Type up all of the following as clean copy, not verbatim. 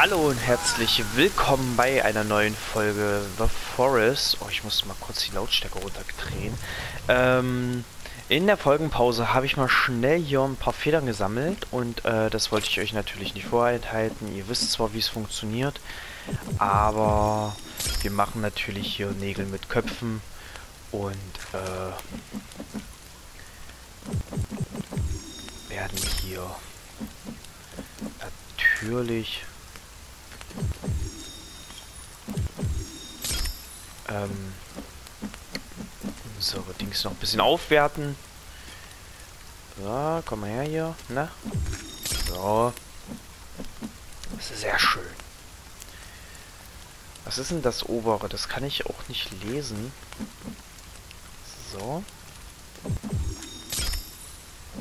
Hallo und herzlich willkommen bei einer neuen Folge The Forest. Oh, ich muss mal kurz die Lautstärke runterdrehen. In der Folgenpause habe ich mal schnell hier ein paar Federn gesammelt und das wollte ich euch natürlich nicht vorenthalten. Ihr wisst zwar, wie es funktioniert, aber wir machen natürlich hier Nägel mit Köpfen und werden hier natürlich unsere Dings noch ein bisschen aufwerten. So, komm mal her hier. Na? So. Das ist sehr schön. Was ist denn das obere? Das kann ich auch nicht lesen. So.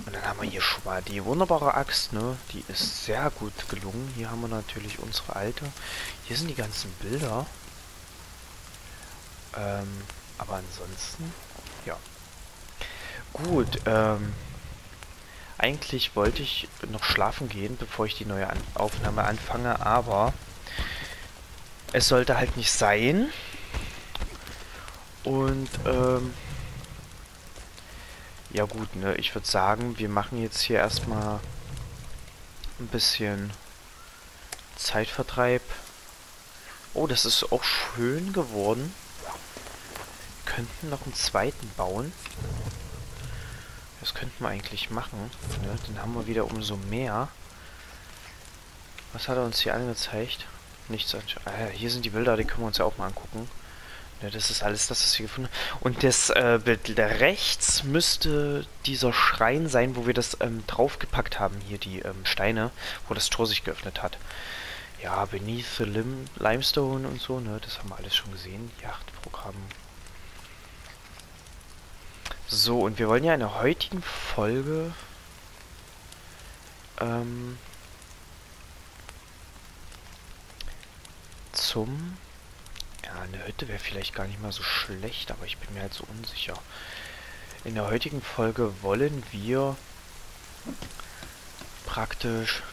Und dann haben wir hier schon mal die wunderbare Axt, ne? Die ist sehr gut gelungen. Hier haben wir natürlich unsere alte. Hier sind die ganzen Bilder. Aber ansonsten, ja. Gut, eigentlich wollte ich noch schlafen gehen, bevor ich die neue Aufnahme anfange, aber es sollte halt nicht sein. Und, ja gut, ne, ich würde sagen, wir machen jetzt hier erstmal ein bisschen Zeitvertreib. Oh, das ist auch schön geworden. Wir könnten noch einen zweiten bauen. Das könnten wir eigentlich machen, ne? Dann haben wir wieder umso mehr. Was hat er uns hier angezeigt? Nichts. Hier sind die Bilder, die können wir uns ja auch mal angucken. Ja, das ist alles das, was wir gefunden haben. Und das Bild rechts müsste dieser Schrein sein, wo wir das draufgepackt haben, hier die Steine, wo das Tor sich geöffnet hat. Ja, Beneath the Limestone und so, ne, das haben wir alles schon gesehen. Jagdprogramm. So, und wir wollen ja in der heutigen Folge zum... Ja, eine Hütte wäre vielleicht gar nicht mal so schlecht, aber ich bin mir halt so unsicher. In der heutigen Folge wollen wir praktisch...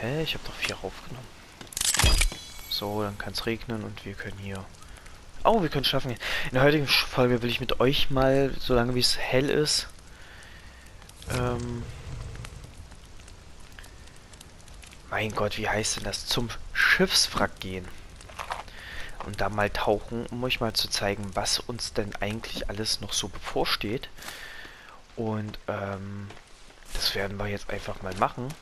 Hä? Ich habe doch 4 raufgenommen. So, dann kann es regnen und wir können hier... Oh, wir können schlafen gehen. In der heutigen Folge will ich mit euch mal, solange wie es hell ist, mein Gott, wie heißt denn das? Zum Schiffswrack gehen. Und da mal tauchen, um euch mal zu zeigen, was uns denn eigentlich alles noch so bevorsteht. Und, das werden wir jetzt einfach mal machen.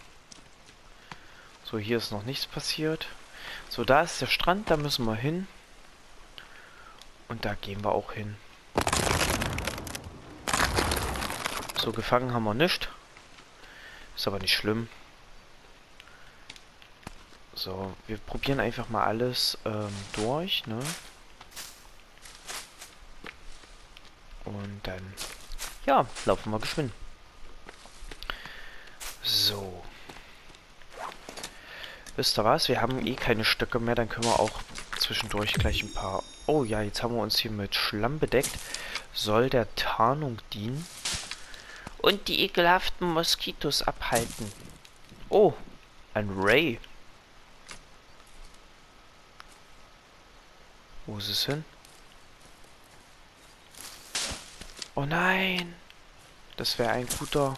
So, hier ist noch nichts passiert. So, da ist der Strand, da müssen wir hin. Und da gehen wir auch hin. So, gefangen haben wir nicht. Ist aber nicht schlimm. So, wir probieren einfach mal alles durch, ne? Und dann, ja, laufen wir geschwind. So. Wisst ihr was? Wir haben eh keine Stöcke mehr, dann können wir auch zwischendurch gleich ein paar... Oh ja, jetzt haben wir uns hier mit Schlamm bedeckt. Soll der Tarnung dienen. Und die ekelhaften Moskitos abhalten. Oh, ein Ray. Wo ist es hin? Oh nein! Das wäre ein guter...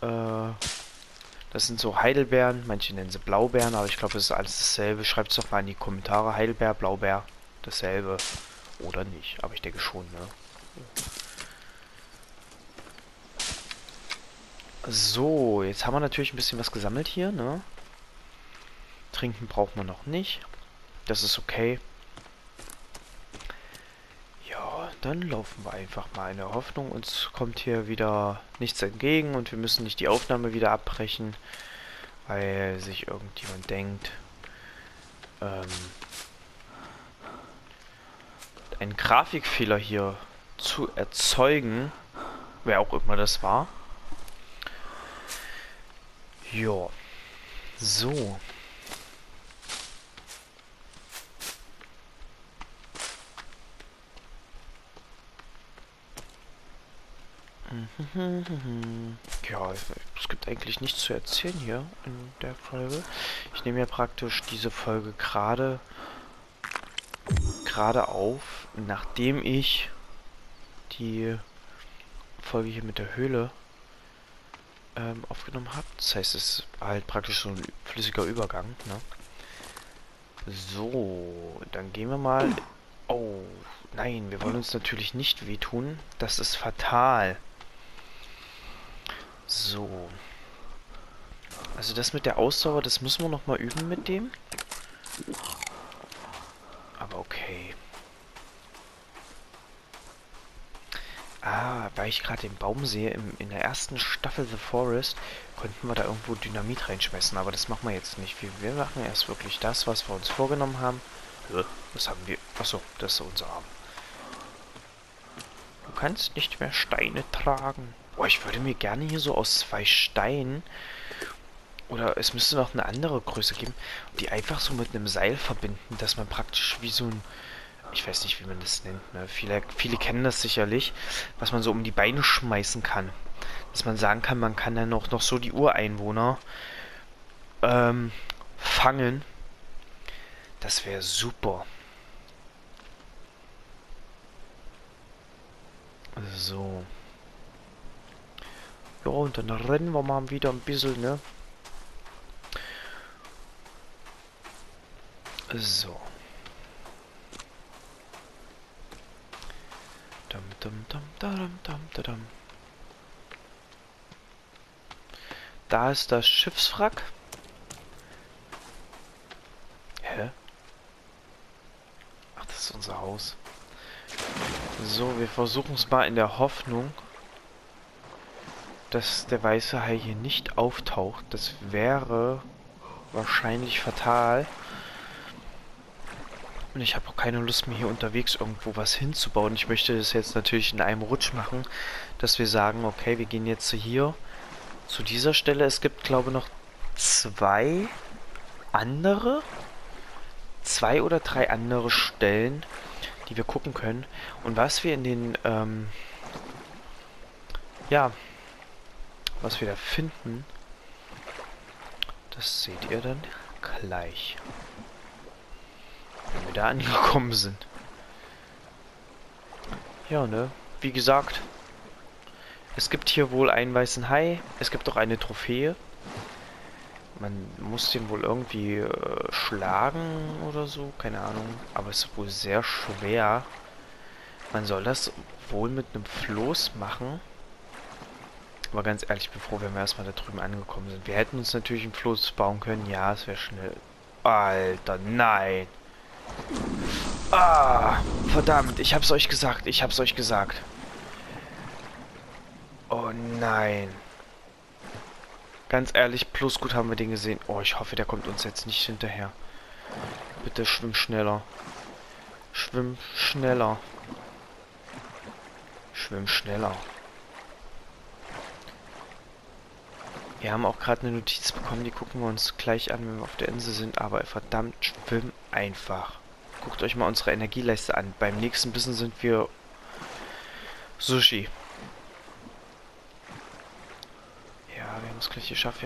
das sind so Heidelbeeren. Manche nennen sie Blaubeeren, aber ich glaube, es ist alles dasselbe. Schreibt es doch mal in die Kommentare. Heidelbeer, Blaubeer, dasselbe. Oder nicht. Aber ich denke schon, ne? So, jetzt haben wir natürlich ein bisschen was gesammelt hier, ne? Trinken braucht man noch nicht. Das ist okay. Dann laufen wir einfach mal in der Hoffnung, uns kommt hier wieder nichts entgegen und wir müssen nicht die Aufnahme wieder abbrechen, weil sich irgendjemand denkt, einen Grafikfehler hier zu erzeugen, wer auch immer das war. Ja, so. Ja, es es gibt eigentlich nichts zu erzählen hier in der Folge. Ich nehme ja praktisch diese Folge gerade auf, nachdem ich die Folge hier mit der Höhle aufgenommen habe. Das heißt, es ist halt praktisch so ein flüssiger Übergang, ne? So, dann gehen wir mal... Oh, nein, wir wollen uns natürlich nicht wehtun. Das ist fatal. So. Also das mit der Ausdauer, das müssen wir nochmal üben mit dem. Aber okay. Ah, weil ich gerade den Baum sehe, in der ersten Staffel The Forest konnten wir da irgendwo Dynamit reinschmeißen, aber das machen wir jetzt nicht. Wir machen erst wirklich das, was wir uns vorgenommen haben. Was haben wir? Achso, das ist unser Arm. Du kannst nicht mehr Steine tragen. Boah, ich würde mir gerne hier so aus 2 Steinen, oder es müsste noch eine andere Größe geben, die einfach so mit einem Seil verbinden, dass man praktisch wie so ein... Ich weiß nicht, wie man das nennt, ne? Viele kennen das sicherlich, was man so um die Beine schmeißen kann. Dass man sagen kann, man kann dann auch noch so die Ureinwohner fangen. Das wäre super. So. Ja, und dann rennen wir mal wieder ein bisschen, ne? So. Dum, dum, dum, dum, dum, dum, dum. Da ist das Schiffswrack. Hä? Ach, das ist unser Haus. So, wir versuchen es mal in der Hoffnung, dass der weiße Hai hier nicht auftaucht. Das wäre wahrscheinlich fatal. Und ich habe auch keine Lust, mir hier unterwegs irgendwo was hinzubauen. Ich möchte das jetzt natürlich in einem Rutsch machen, dass wir sagen, okay, wir gehen jetzt hier zu dieser Stelle. Es gibt, glaube ich, noch 2 oder 3 andere Stellen, die wir gucken können. Und was wir in den, ja, was wir da finden, das seht ihr dann gleich. Wenn wir da angekommen sind. Ja, ne? Wie gesagt, es gibt hier wohl einen weißen Hai. Es gibt auch eine Trophäe. Man muss den wohl irgendwie schlagen oder so. Keine Ahnung. Aber es ist wohl sehr schwer. Man soll das wohl mit einem Floß machen. Aber ganz ehrlich, ich bin froh, wenn wir erstmal da drüben angekommen sind. Wir hätten uns natürlich ein Floß bauen können. Ja, es wäre schnell. Alter, nein! Ah, verdammt, ich hab's euch gesagt, Oh nein. Ganz ehrlich, plus gut haben wir den gesehen. Oh, ich hoffe, der kommt uns jetzt nicht hinterher. Bitte schwimm schneller. Schwimm schneller. Schwimm schneller. Wir haben auch gerade eine Notiz bekommen, die gucken wir uns gleich an, wenn wir auf der Insel sind. Aber verdammt, schwimm einfach. Guckt euch mal unsere Energieleiste an. Beim nächsten Bissen sind wir Sushi. Ja, wir haben es gleich geschafft,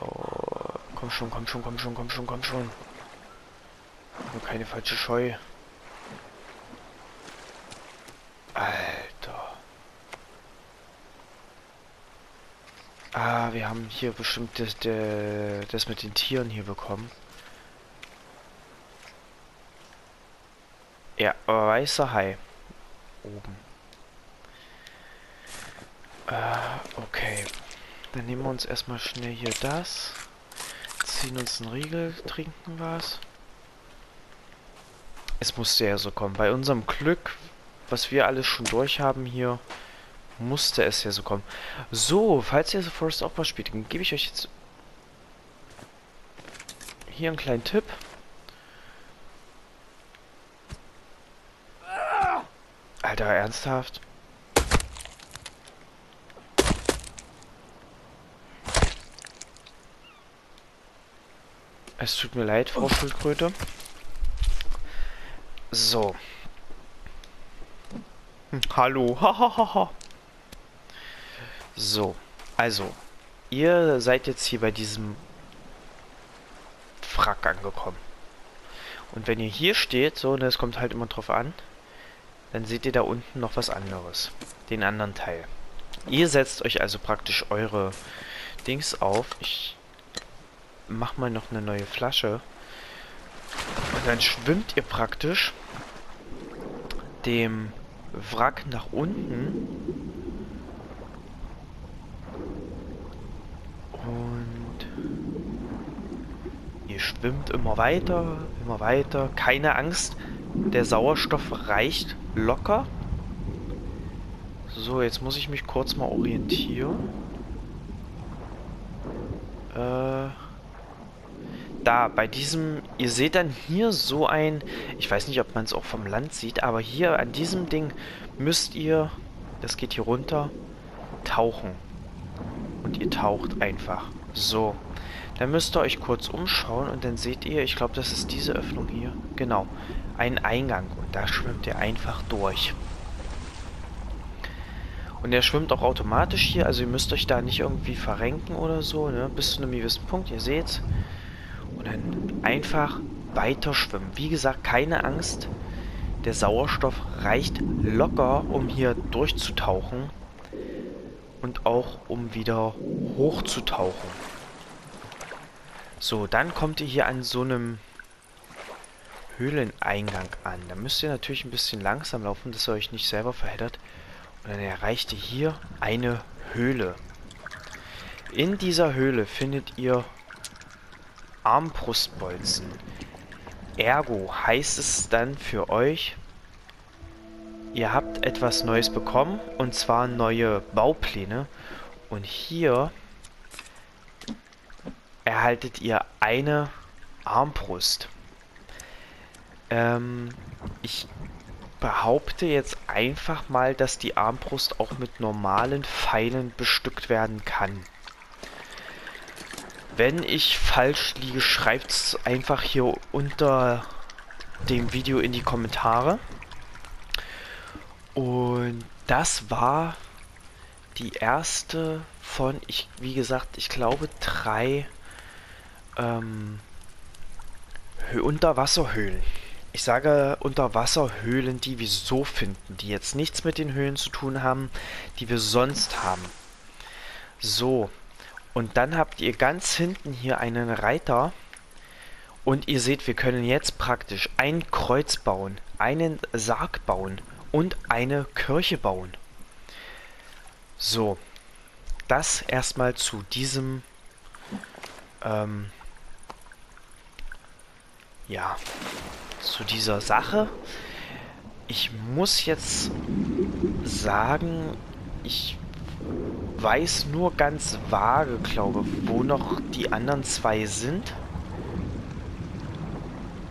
Oh, komm schon. Nur keine falsche Scheu. Alter. Ah, wir haben hier bestimmt das mit den Tieren hier bekommen. Ja, weißer Hai. Oben. Okay. Dann nehmen wir uns erstmal schnell hier das. Ziehen uns einen Riegel, trinken was. Es musste ja so kommen. Bei unserem Glück, was wir alles schon durch haben hier... Musste es ja so kommen. So, falls ihr The Forest auch mal spielt, dann gebe ich euch jetzt hier einen kleinen Tipp. Alter, ernsthaft? Es tut mir leid, Frau Schildkröte. So. Hallo, hahaha. So, also, ihr seid jetzt hier bei diesem Wrack angekommen. Und wenn ihr hier steht, so, das kommt halt immer drauf an, dann seht ihr da unten noch was anderes. Den anderen Teil. Ihr setzt euch also praktisch eure Dings auf. Ich mach mal noch eine neue Flasche. Und dann schwimmt ihr praktisch dem Wrack nach unten. Und ihr schwimmt immer weiter, immer weiter. Keine Angst, der Sauerstoff reicht locker. So, jetzt muss ich mich kurz mal orientieren. Da, bei diesem, ihr seht dann hier so ein, ich weiß nicht, ob man es auch vom Land sieht, aber hier an diesem Ding müsst ihr, das geht hier runter, tauchen. Und ihr taucht einfach. So, dann müsst ihr euch kurz umschauen und dann seht ihr, ich glaube, das ist diese Öffnung hier, genau, einen Eingang. Und da schwimmt ihr einfach durch. Und er schwimmt auch automatisch hier, also ihr müsst euch da nicht irgendwie verrenken oder so, ne? Bis zu einem gewissen Punkt, ihr seht's. Und dann einfach weiter schwimmen. Wie gesagt, keine Angst. Der Sauerstoff reicht locker, um hier durchzutauchen. Und auch um wieder hochzutauchen. So, dann kommt ihr hier an so einem Höhleneingang an. Da müsst ihr natürlich ein bisschen langsam laufen, dass ihr euch nicht selber verheddert. Und dann erreicht ihr hier eine Höhle. In dieser Höhle findet ihr Armbrustbolzen. Ergo heißt es dann für euch, ihr habt etwas Neues bekommen, und zwar neue Baupläne. Und hier erhaltet ihr eine Armbrust. Ich behaupte jetzt einfach mal, dass die Armbrust auch mit normalen Pfeilen bestückt werden kann. Wenn ich falsch liege, schreibt es einfach hier unter dem Video in die Kommentare. Und das war die erste von, wie gesagt, ich glaube 3 Unterwasserhöhlen. Ich sage Unterwasserhöhlen, die wir so finden, die jetzt nichts mit den Höhlen zu tun haben, die wir sonst haben. So, und dann habt ihr ganz hinten hier einen Reiter und ihr seht, wir können jetzt praktisch ein Kreuz bauen, einen Sarg bauen und eine Kirche bauen. So, das erstmal zu diesem, ja, zu dieser Sache. Ich muss jetzt sagen, ich weiß nur ganz vage, glaube, wo noch die anderen 2 sind.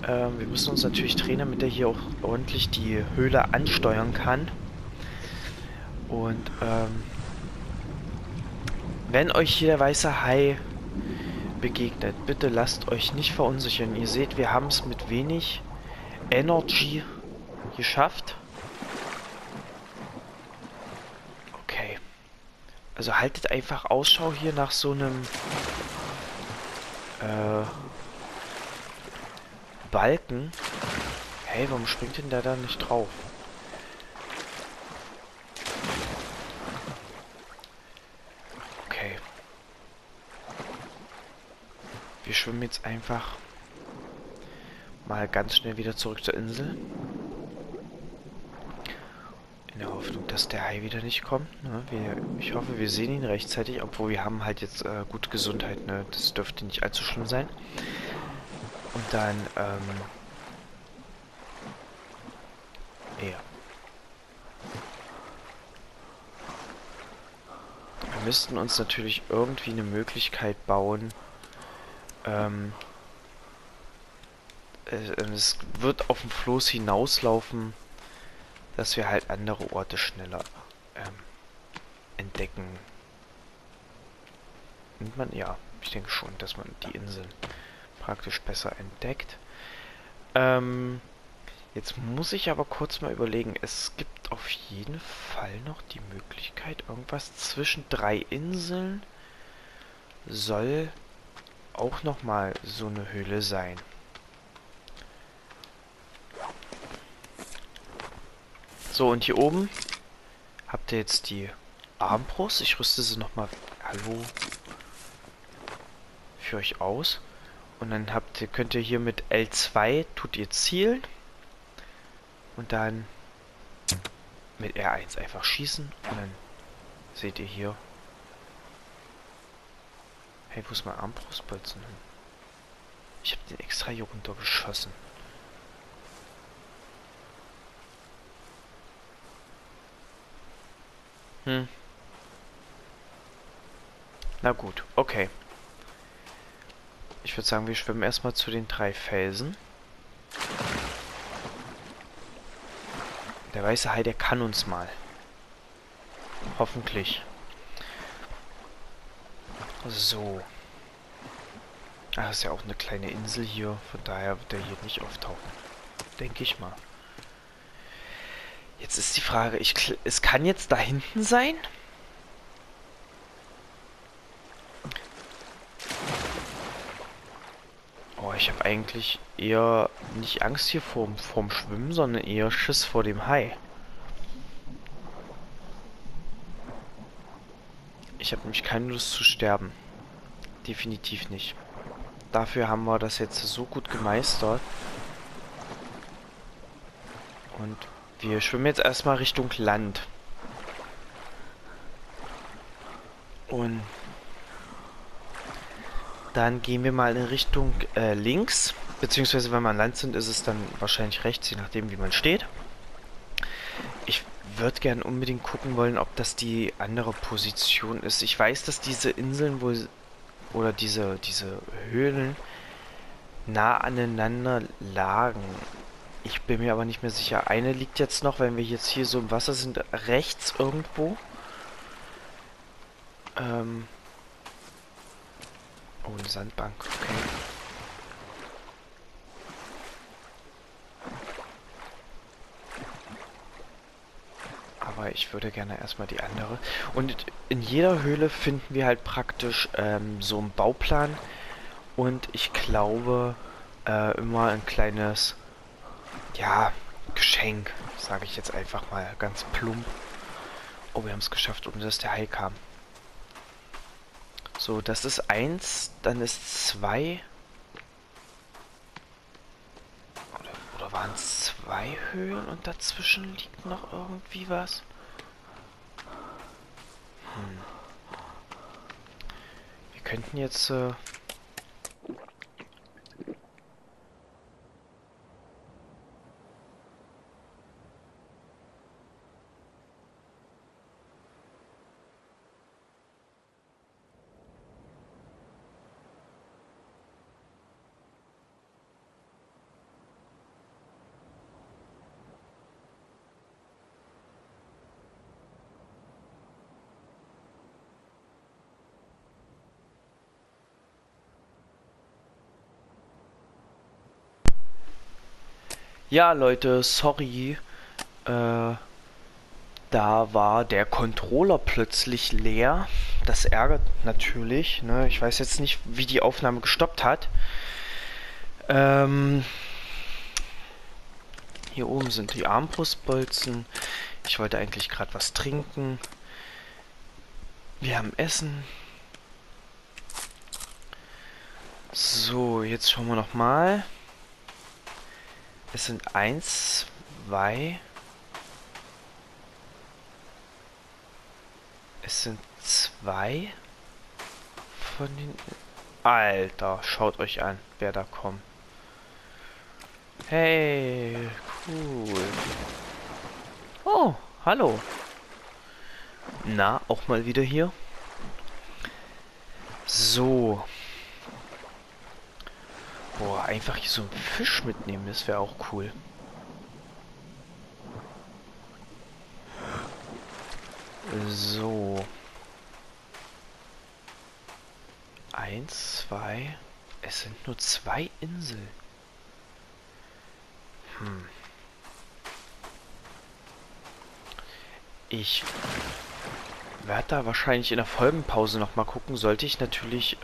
Wir müssen uns natürlich drehen, damit er hier auch ordentlich die Höhle ansteuern kann. Und wenn euch hier der weiße Hai begegnet, bitte lasst euch nicht verunsichern. Ihr seht, wir haben es mit wenig Energy geschafft. Okay. Also haltet einfach Ausschau hier nach so einem Balken. Hey, warum springt denn der da nicht drauf? Okay. Wir schwimmen jetzt einfach mal ganz schnell wieder zurück zur Insel. In der Hoffnung, dass der Hai wieder nicht kommt. Ne? Ich hoffe, wir sehen ihn rechtzeitig, obwohl wir haben halt jetzt gute Gesundheit. Ne? Das dürfte nicht allzu schlimm sein. Und dann, ja. Wir müssten uns natürlich irgendwie eine Möglichkeit bauen. Es wird auf dem Floß hinauslaufen, dass wir halt andere Orte schneller entdecken. Nimmt man? Ja, ich denke schon, dass man die Inseln praktisch besser entdeckt. Jetzt muss ich aber kurz mal überlegen. Es gibt auf jeden Fall noch die Möglichkeit, irgendwas zwischen 3 Inseln soll auch nochmal so eine Höhle sein. So, und hier oben habt ihr jetzt die Armbrust. Ich rüste sie nochmal, hallo, für euch aus. Und dann könnt ihr hier mit L2 tut ihr zielen. Und dann mit R1 einfach schießen. Und dann seht ihr hier. Hey, wo ist mein Armbrustbolzen hin? Ich habe den extra hier runter geschossen. Hm. Na gut, okay. Ich würde sagen, wir schwimmen erstmal zu den 3 Felsen. Der weiße Hai, der kann uns mal. Hoffentlich. So. Ah, ist ja auch eine kleine Insel hier. Von daher wird er hier nicht auftauchen. Denke ich mal. Jetzt ist die Frage, es kann jetzt da hinten sein? Ich habe eigentlich eher nicht Angst hier vorm Schwimmen, sondern eher Schiss vor dem Hai. Ich habe nämlich keine Lust zu sterben. Definitiv nicht. Dafür haben wir das jetzt so gut gemeistert. Und wir schwimmen jetzt erstmal Richtung Land. Und dann gehen wir mal in Richtung links, beziehungsweise wenn wir an Land sind, ist es dann wahrscheinlich rechts, je nachdem wie man steht. Ich würde gerne unbedingt gucken wollen, ob das die andere Position ist. Ich weiß, dass diese Inseln wohl, oder diese Höhlen nah aneinander lagen. Ich bin mir aber nicht mehr sicher. Eine liegt jetzt noch, wenn wir jetzt hier so im Wasser sind, rechts irgendwo. Oh, eine Sandbank, okay. Aber ich würde gerne erstmal die andere. Und in jeder Höhle finden wir halt praktisch so einen Bauplan. Und ich glaube, immer ein kleines, ja, Geschenk, sage ich jetzt einfach mal ganz plump. Oh, wir haben es geschafft, ohne dass der Hai kam. So, das ist 1, dann ist 2. Oder waren es 2 Höhlen und dazwischen liegt noch irgendwie was? Hm. Wir könnten jetzt... Ja, Leute, sorry, da war der Controller plötzlich leer. Das ärgert natürlich, ne? Ich weiß jetzt nicht, wie die Aufnahme gestoppt hat. Hier oben sind die Armbrustbolzen. Ich wollte eigentlich gerade was trinken. Wir haben Essen. So, jetzt schauen wir nochmal. Es sind 1, 2. Es sind 2 von den... Alter, schaut euch an, wer da kommt. Hey, cool. Oh, hallo. Na, auch mal wieder hier. So. Boah, einfach hier so einen Fisch mitnehmen, das wäre auch cool. So. 1, 2. Es sind nur 2 Inseln. Hm. Ich werde da wahrscheinlich in der Folgenpause nochmal gucken. Sollte ich natürlich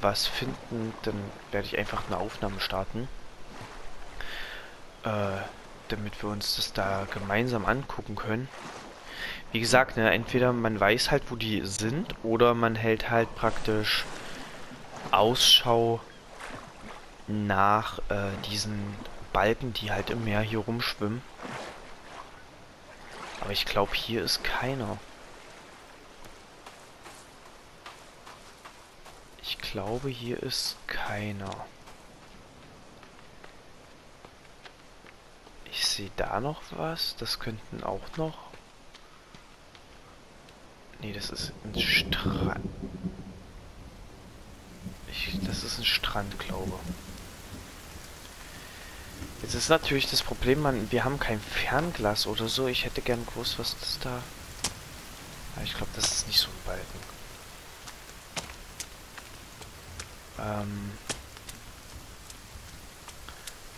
was finden, dann werde ich einfach eine Aufnahme starten. Damit wir uns das da gemeinsam angucken können. Wie gesagt, ne, entweder man weiß halt, wo die sind, oder man hält halt praktisch Ausschau nach diesen Balken, die halt im Meer hier rumschwimmen. Aber ich glaube, hier ist keiner. Ich glaube, hier ist keiner. Ich sehe da noch was. Das könnten auch noch... Nee, das ist ein Strand. Das ist ein Strand, glaube ich. Jetzt ist natürlich das Problem, wir haben kein Fernglas oder so. Ich hätte gern gewusst, was das da... Aber ich glaube, das ist nicht so ein Balken.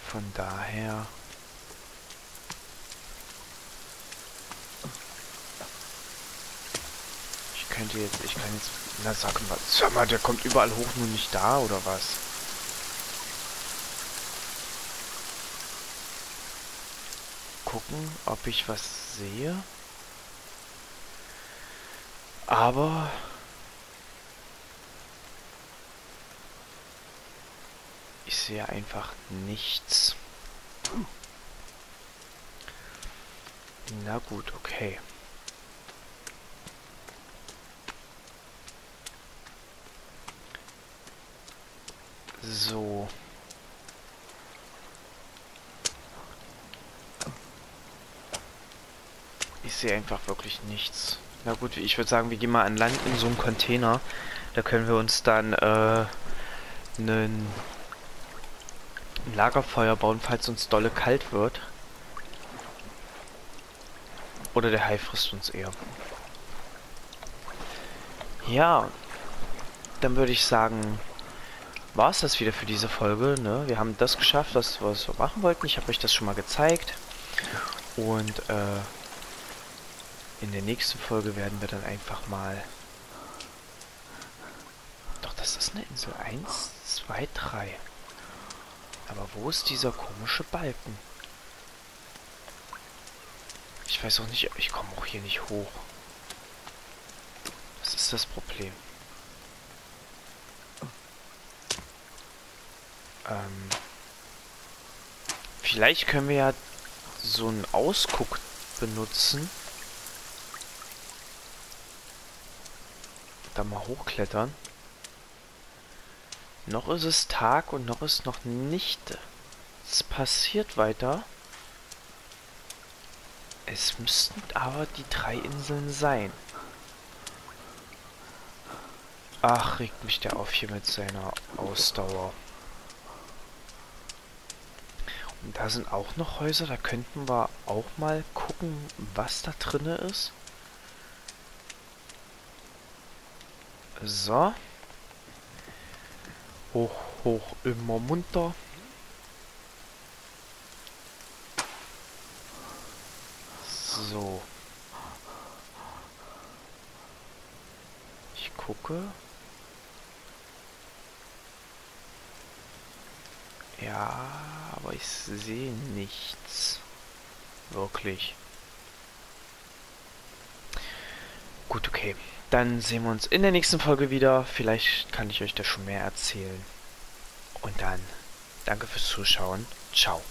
Von daher... Ich kann jetzt... Na, sag mal, der kommt überall hoch, nur nicht da, oder was? Gucken, ob ich was sehe. Aber... ich sehe einfach nichts. Na gut, okay. So. Ich sehe einfach wirklich nichts. Na gut, ich würde sagen, wir gehen mal an Land in so einem Container. Da können wir uns dann ein Lagerfeuer bauen, falls uns dolle kalt wird. Oder der Hai frisst uns eher. Ja. Dann würde ich sagen... war es das wieder für diese Folge, ne? Wir haben das geschafft, was wir machen wollten. Ich habe euch das schon mal gezeigt. Und in der nächsten Folge werden wir dann einfach mal... Doch, das ist eine Insel. 1, 2, 3. Aber wo ist dieser komische Balken? Ich weiß auch nicht, ich komme auch hier nicht hoch. Das ist das Problem. Vielleicht können wir ja so einen Ausguck benutzen. Da mal hochklettern. Noch ist es Tag und noch ist noch nicht. Es passiert weiter. Es müssten aber die 3 Inseln sein. Ach, regt mich der auf hier mit seiner Ausdauer. Da sind auch noch Häuser, da könnten wir auch mal gucken, was da drin ist. So. Hoch, hoch, immer munter. So. Ich gucke. Ja, aber ich sehe nichts. Wirklich. Gut, okay. Dann sehen wir uns in der nächsten Folge wieder. Vielleicht kann ich euch da schon mehr erzählen. Und dann, danke fürs Zuschauen. Ciao.